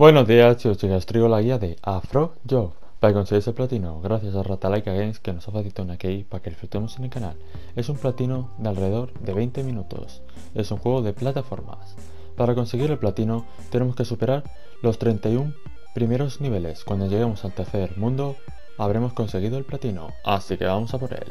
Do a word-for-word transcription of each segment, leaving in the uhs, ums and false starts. Buenos días chicos, chicas, traigo la guía de AfroJob para conseguir ese platino gracias a Ratalaika Games, que nos ha facilitado una key para que lo disfrutemos en el canal. Es un platino de alrededor de veinte minutos, es un juego de plataformas. Para conseguir el platino tenemos que superar los treinta y uno primeros niveles. Cuando lleguemos al tercer mundo habremos conseguido el platino, así que vamos a por él.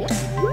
Woo!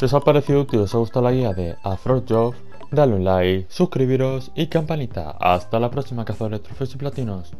Si os ha parecido útil y os ha gustado la guía de AfroJob, dale un like, suscribiros y campanita. Hasta la próxima, cazadores de trofeos y platinos.